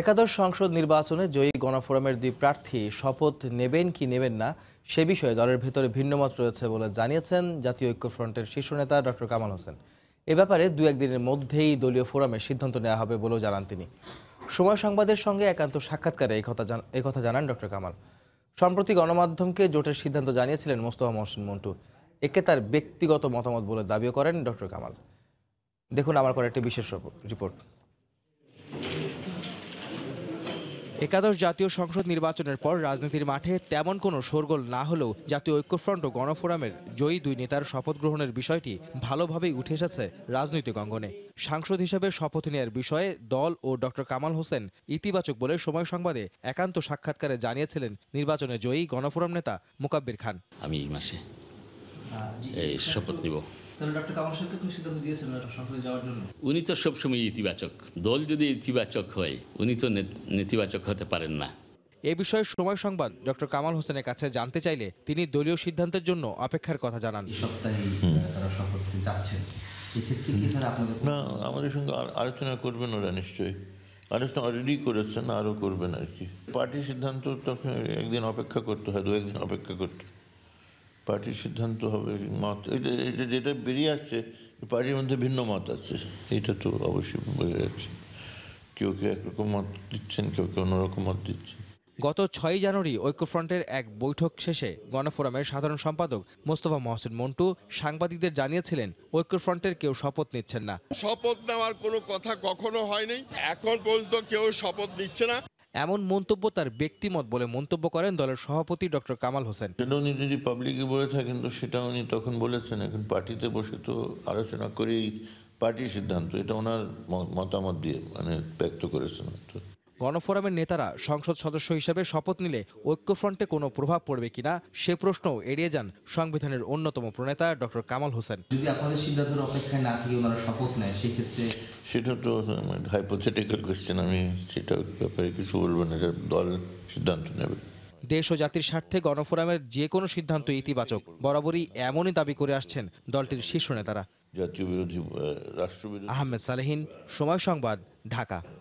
একাদশ সংসদ নির্বাচনে জয়ী গণা ফোরামের দুই প্রার্থী শপথ নেবেন কি নেবেন না সে বিষয়ে দলের ভেতরে ভিন্নমত রয়েছে বলে জানিয়েছেন জাতীয় ঐক্যফ্রন্টের শীর্ষ নেতা ডক্টর কামাল হোসেন। এ ব্যাপারে দুই একদিনের মধ্যেই দলীয় ফোরামে সিদ্ধান্ত নেওয়া হবে বলেও জানান তিনি। সময় সংবাদের সঙ্গে একান্ত সাক্ষাৎকারে এই কথা জানান ডক্টর কামাল। সম্প্রতি গণমাধ্যমকে জোটের সিদ্ধান্ত জানিয়েছিলেন মোস্তফা মহসিন মন্টু। একে তার ব্যক্তিগত মতামত বলে দাবিও করেন ডক্টর কামাল। দেখুন আমার করা একটি বিশেষ রিপোর্ট। একাদশ জাতীয় সংসদ নির্বাচনের পর রাজনীতির মাঠে তেমন কোনো শোরগোল না হলেও জাতীয় ঐক্যফ্রন্ট ও গণফোরামের জয়ী দুই নেতার শপথ গ্রহণের বিষয়টি ভালোভাবেই উঠে এসেছে রাজনৈতিক অঙ্গনে। সাংসদ হিসেবে শপথ নেওয়ার বিষয়ে দল ও ডক্টর কামাল হোসেন ইতিবাচক বলে সময় সংবাদে একান্ত সাক্ষাৎকারে জানিয়েছিলেন নির্বাচনে জয়ী গণফোরাম নেতা মোকাব্বির খান। আমি এই মাসে শপথ নিব। উনি তো সবসময় ইতিবাচক, দল যদি ইতিবাচক হয় উনি তো নেতিবাচক হতে পারেন না। এ বিষয়ে সময় সংবাদ ডক্টর কামাল হোসেনের কাছে জানতে চাইলে তিনি দলীয় সিদ্ধান্তের জন্য অপেক্ষার কথা জানান। না, আমাদের সঙ্গে আলোচনা করবেন ওরা, নিশ্চয়ই আলোচনা অলরেডি করেছেন, আরও করবেন আর কি। পার্টির সিদ্ধান্ত তখন একদিন অপেক্ষা করতে হয়, দু একদিন অপেক্ষা করতে হয়। পার্টির সিদ্ধান্ত হবে, মত যেটা বেরিয়ে আসছে পার্টির মধ্যে ভিন্ন মত আছে, এটা তো অবশ্যই বোঝা যাচ্ছে। কেউ কেউ একরকম মত দিচ্ছেন, কেউ কেউ অন্যরকম মত দিচ্ছেন। গত ৬ই জানুয়ারি ঐক্যফ্রন্টের এক বৈঠক শেষে গণফোরামের সাধারণ সম্পাদক মোস্তফা মহসিন মন্টু সাংবাদিকদের জানিয়েছিলেন ঐক্যফ্রন্টের কেউ শপথ নিচ্ছেন না। শপথ নেওয়ার কোনো কথা কখনো হয়নি, এখন পর্যন্ত কেউ শপথ নিচ্ছে না। এমন মন্তব্য তার ব্যক্তিমত বলে মন্তব্য করেন দলের সভাপতি ডক্টর কামাল হোসেন। উনি যদি পাবলিকে বলে থাকেন তো সেটা উনি তখন বলেছেন, এখন পার্টিতে বসে তো আলোচনা করেই পার্টির সিদ্ধান্ত, এটা ওনার মতামত দিয়ে মানে ব্যক্ত করেছেন। গণফোরামের নেতারা সংসদ সদস্য হিসেবে শপথ নিলে ঐক্যফ্রন্টে কোনো প্রভাব পড়বে কিনা সে প্রশ্নও এড়িয়ে যান সংবিধানের অন্যতম প্রণেতা ডক্টর কামাল হোসেন। যদি আপনাদের সিদ্ধান্তের অপেক্ষায় না থেকে ওনারা শপথ নেয় সেক্ষেত্রে সেটা তো হাইপোথেটিক্যাল কোয়েশ্চেন, আমি সেটার ব্যাপারে কিছু বলবো না, দল সিদ্ধান্ত নেবে। দেশ ও জাতির স্বার্থে গণফোরামের যে কোনো সিদ্ধান্ত ইতিবাচক, বরাবরই এমনই দাবি করে আসছেন দলটির শীর্ষ নেতারা। জাতীয় বিরোধী রাষ্ট্রবিরোধী। আহমেদ সালেহীন, সময় সংবাদ, ঢাকা।